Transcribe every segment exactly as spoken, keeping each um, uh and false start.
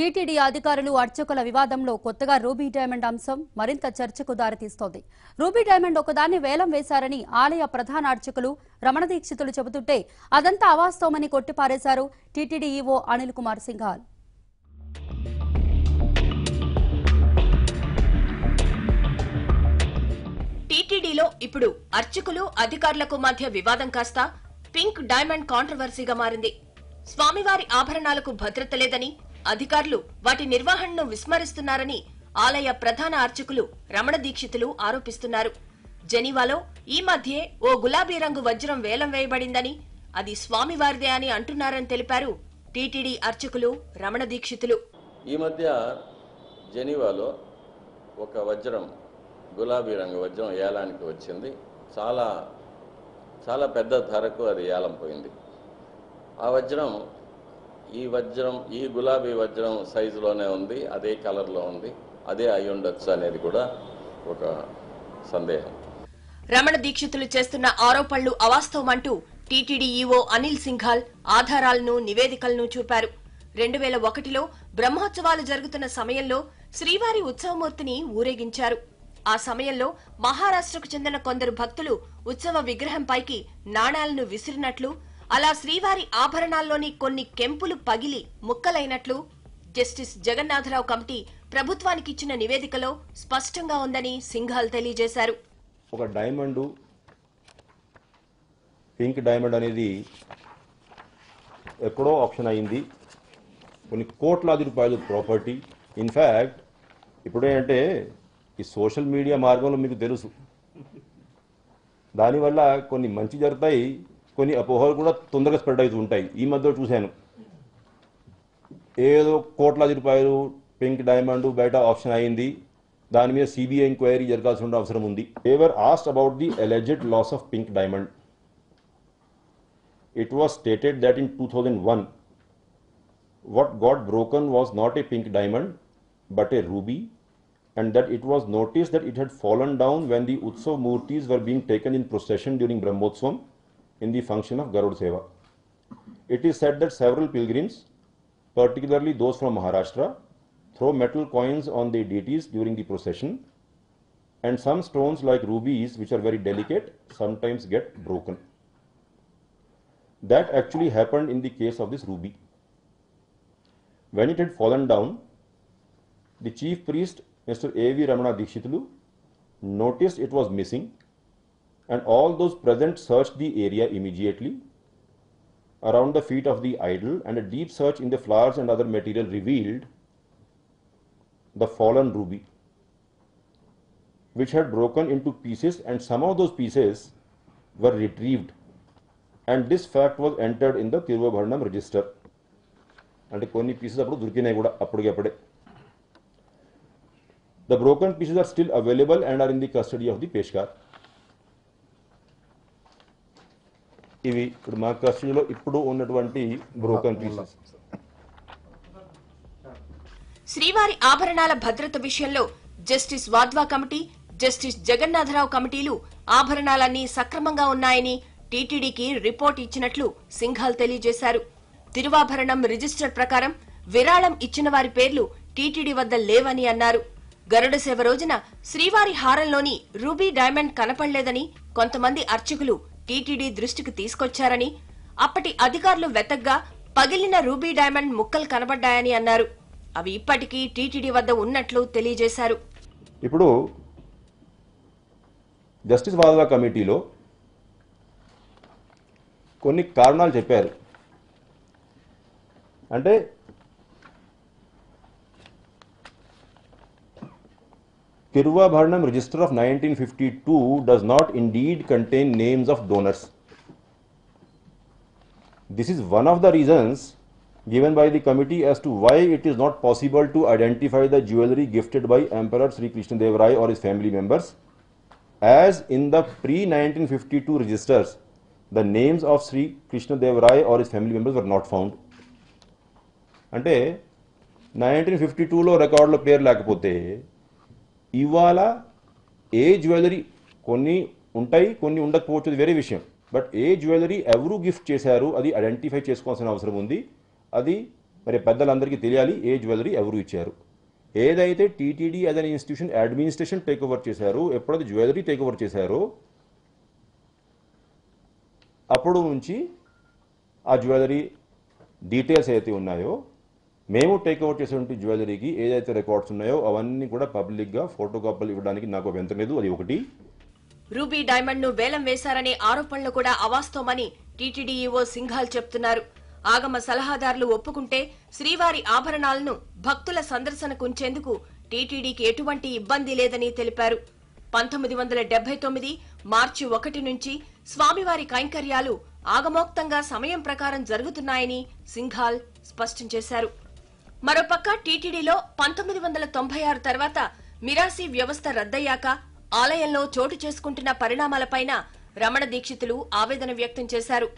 TTD అధికారులు అర్చకుల వివాదంలో కొత్తగా రూబీ డైమండ్ అంశం మరింత చర్చకు దారితీస్తోంది. రూబీ డైమండ్ ఒకదాన్ని వేలం వేశారని ఆలయ ప్రధాన అర్చకులు రమణ దీక్షితులు చెబుతుంటే అదంతా అవాస్తవమని కొట్టిపారేశారు టీటీడీ ఈవో అనిల్ కుమార్ సింఘాల్. టీటీడీలో ఇప్పుడు అర్చకులు అధికారులకు మధ్య వివాదం కాస్త పింక్ డైమండ్ కాంట్రవర్సీగా మారింది. స్వామివారి ఆభరణాలకు భద్రత లేదని, అధికారులు వాటి నిర్వహణను విస్మరిస్తున్నారని ఆలయ ప్రధాన అర్చకులు రమణ దీక్షితులు ఆరోపిస్తున్నారు. జెనీవాలో ఈ మధ్యే ఓ గులాబీ రంగు వజ్రం వేలం వేయబడిందని, అది స్వామివారిదే అని అంటున్నారని తెలిపారు టీటీడీ అర్చకులు రమణ దీక్షితులు. ఈ మధ్య జెనీవాలో ఒక వజ్రం, గులాబీ రంగు వజ్రం ఏలానికి వచ్చింది. చాలా చాలా పెద్ద ధరకు అది ఏలం పోయింది. ఆ వజ్రం ఈ వజ్రం ఈ గులాబీ వజ్రం సైజులోనే ఉంది, అదే కలర్లో ఉంది, అదే అయి ఉండొచ్చు అనేది కూడా ఒక సందేహం. రమణ దీక్షితులు చేస్తున్న ఆరోపణలు అవాస్తవమంటూ టీటీడీ ఈవో అనిల్ సింఘాల్ ఆధారాలను, నివేదికలను చూపారు. రెండు వేల ఒకటిలో బ్రహ్మోత్సవాలు జరుగుతున్న సమయంలో శ్రీవారి ఉత్సవమూర్తిని ఊరేగించారు. ఆ సమయంలో మహారాష్ట్రకు చెందిన కొందరు భక్తులు ఉత్సవ విగ్రహంపైకి నాణాలను విసిరినట్లు, అలా శ్రీవారి ఆభరణాల్లోని కొన్ని కెంపులు పగిలి ముక్కలైనట్లు జస్టిస్ జగన్నాథరావు కమిటీ ప్రభుత్వానికి ఇచ్చిన నివేదికలో స్పష్టంగా ఉందని సింఘాల్ తెలియజేశారు. ఒక డైమండ్, పింక్ డైమండ్ అనేది ఎక్కడో ఆప్షన్ అయింది. కొన్ని కోట్లాది రూపాయలు ప్రాపర్టీ. ఇన్ఫ్యాక్ట్ ఇప్పుడేంటే ఈ సోషల్ మీడియా మార్గంలో మీకు తెలుసు, దానివల్ల కొన్ని మంచి జరుగుతాయి, కొన్ని అపోహలు కూడా తొందరగా స్ప్రెడ్ అవుతూ ఉంటాయి. ఈ మధ్య చూశాను, ఏదో కోట్లాది రూపాయలు పింక్ డైమండ్ బయట ఆప్షన్ అయింది, దాని మీద సిబిఐ ఎంక్వైరీ జరగాల్సిన అవసరం ఉంది. Ever asked about the alleged loss of pink diamond, it was stated that in two thousand one what got broken was not a pink diamond but a ruby, and that it was noticed that it had fallen down when the Utsav murtis were being taken in procession during Brahmotswam in the function of Garudseva. It is said that several pilgrims, particularly those from Maharashtra, throw metal coins on the deities during the procession, and some stones like rubies, which are very delicate, sometimes get broken. That actually happened in the case of this ruby. When it had fallen down, the chief priest, Mister A V Ramana Dikshitulu, noticed it was missing, and all those present searched the area immediately around the feet of the idol, and a deep search in the flowers and other material revealed the fallen ruby, which had broken into pieces, and some of those pieces were retrieved, and this fact was entered in the Tiruvabharanam register. And konni pieces appudu durikinayi kuda appudu appude. The broken pieces are still available and are in the custody of the Peshkar. ఇవి ఇప్పుడు మా కస్టడీలో ఇప్పుడు ఉన్నటువంటి broken pieces. శ్రీవారి ఆభరణాల భద్రత విషయంలో justice Wadhwa committee, justice Jagannatharao కమిటీలు ఆభరణాలన్నీ సక్రమంగా ఉన్నాయని టీటీడీకి రిపోర్ట్ ఇచ్చినట్లు సింఘాల్ తెలియజేశారు. తిరువాభరణం రిజిస్టర్ ప్రకారం విరాళం ఇచ్చిన వారి పేర్లు టీటీడీ వద్ద లేవని అన్నారు. గరుడసేవ రోజున శ్రీవారి హారంలోని రూబీ డైమండ్ కనపడలేదని కొంతమంది అర్చకులు టీటీడీ దృష్టికి తీసుకొచ్చారని, అప్పటి అధికారులు వెతగ్గా పగిలిన రూబీ డైమండ్ ముక్కలు కనబడ్డాయని అన్నారు. అవి ఇప్పటికీ టీటీడీ వద్ద ఉన్నట్లు తెలియజేశారు. ఇప్పుడు జస్టిస్ వాద్వా కమిటీలో కొన్ని కారణాలు చెప్పారు. అంటే Tiruvabharanam register of nineteen fifty-two does not indeed contain names of donors. This is one of the reasons given by the committee as to why it is not possible to identify the jewelry gifted by Emperor Sri Krishna Devaraya or his family members, as in the pre-nineteen fifty-two registers, the names of Sri Krishna Devaraya or his family members were not found. అంటే nineteen fifty-two లో రికార్డులో పేరు లేకపోతే ఇవాళ ఏ jewellery, కొన్ని ఉంటాయి కొన్ని ఉండకపోవచ్చు, వేరే విషయం, బట్ ఏ జ్యువెలరీ ఎవరు గిఫ్ట్ చేశారు అది ఐడెంటిఫై చేసుకోవాల్సిన అవసరం ఉంది. అది మరి పెద్దలందరికీ తెలియాలి ఏ జ్యువెలరీ ఎవరు ఇచ్చారు. ఏదైతే TTD as an institution administration take over చేశారో, ఎప్పుడైతే జ్యువెలరీ టేక్ ఓవర్ చేశారో అప్పుడు నుంచి ఆ జ్యువెలరీ డీటెయిల్స్ ఏదైతే ఉన్నాయో, మేము టేక్ ఓవర్ చేసేటువంటి జ్యువెలరీకి ఏదైతే రికార్డ్స్ ఉన్నాయో అవన్నీ కూడా పబ్లిక్గా ఫోటో కాపీలు ఇవ్వడానికి నాకు అభ్యంతరం లేదు. అది ఒకటి. రూబీ డైమండ్ ను వేలం వేశారనే ఆరోపణలు కూడా అవాస్తవమని టీటీడీ ఈవో సింఘాల్ చెప్తున్నారు. ఆగమ సలహాదారులు ఒప్పుకుంటే శ్రీవారి ఆభరణాలను భక్తుల సందర్శనకుంచేందుకు టీటీడీకి ఎటువంటి ఇబ్బంది లేదని తెలిపారు. పంతొమ్మిది వందల డెబ్బై తొమ్మిది మార్చి ఒకటి నుంచి స్వామివారి కైంకర్యాలు ఆగమోక్తంగా సమయం ప్రకారం జరుగుతున్నాయని సింఘాల్ స్పష్టం చేశారు. మరోపక్క టీటీడీలో పంతొమ్మిది వందల తొంభై ఆరు తర్వాత మిరాసి వ్యవస్థ రద్దయ్యాక ఆలయంలో చోటు చేసుకుంటున్న పరిణామాలపైన రమణ దీక్షితులు ఆవేదన వ్యక్తం చేశారు.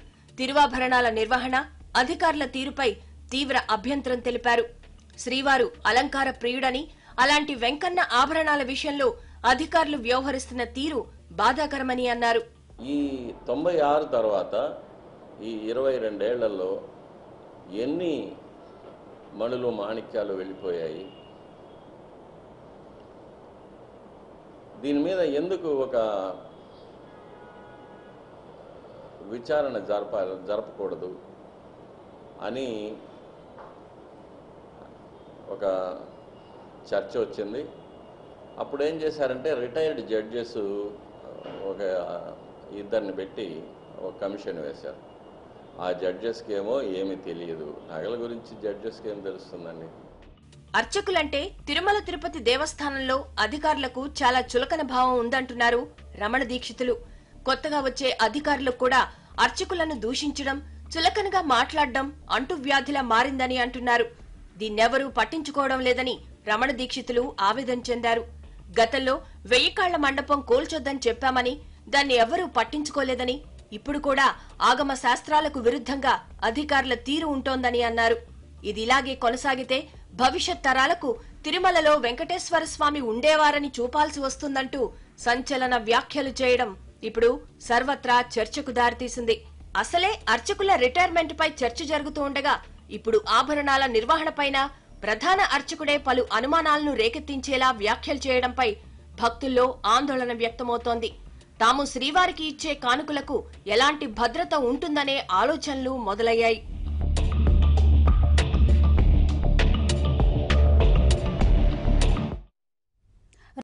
తిరువాభరణాల నిర్వహణ అధికారుల తీరుపై తీవ్ర అభ్యంతరం తెలిపారు. శ్రీవారు అలంకార ప్రియుడని, అలాంటి వెంకన్న ఆభరణాల విషయంలో అధికారులు వ్యవహరిస్తున్న తీరు బాధాకరమని అన్నారు. ఈ తొంభై ఆరు తర్వాత ఈ ఇరవై రెండేళ్లలో ఎన్ని మణులు మాణిక్యాలు వెళ్ళిపోయాయి, దీని మీద ఎందుకు ఒక విచారణ జరప జరపకూడదు అని ఒక చర్చ వచ్చింది. అప్పుడు ఏం చేశారంటే రిటైర్డ్ జడ్జెస్ ఒక ఇద్దరిని పెట్టి ఒక కమిషన్ వేశారు. ఆ జడ్జెస్కి ఏమో ఏమీ తెలియదు, నగల గురించి జడ్జెస్కి ఏం తెలుస్తుందండి. అర్చకులంటే తిరుమల తిరుపతి దేవస్థానంలో అధికారులకు చాలా చులకన భావం ఉందంటున్నారు రమణ దీక్షితులు. కొత్తగా వచ్చే అధికారులకు కూడా అర్చకులను దూషించడం, చులకనగా మాట్లాడడం అంటు వ్యాధిలా మారిందని అంటున్నారు. దీన్నెవరూ పట్టించుకోవడం లేదని రమణ దీక్షితులు ఆవేదన చెందారు. గతంలో వెయ్యికాళ్ల మండపం కూల్చొద్దని చెప్పామని దాన్ని ఎవరూ పట్టించుకోలేదని, ఇప్పుడు కూడా ఆగమ శాస్త్రాలకు విరుద్ధంగా అధికారుల తీరు ఉంటోందని అన్నారు. ఇది ఇలాగే కొనసాగితే భవిష్యత్ తరాలకు తిరుమలలో వెంకటేశ్వర స్వామి ఉండేవారని చూపాల్సి వస్తుందంటూ సంచలన వ్యాఖ్యలు చేయడం ఇప్పుడు సర్వత్రా చర్చకు దారితీసింది. అసలే అర్చకుల రిటైర్మెంట్ పై చర్చ జరుగుతూ ఉండగా ఇప్పుడు ఆభరణాల నిర్వహణపైన ప్రధాన అర్చకుడే పలు అనుమానాలను రేకెత్తించేలా వ్యాఖ్యలు చేయడంపై భక్తుల్లో ఆందోళన వ్యక్తమవుతోంది. తాము శ్రీవారికి ఇచ్చే కానుకలకు ఎలాంటి భద్రత ఉంటుందనే ఆలోచనలు మొదలయ్యాయి.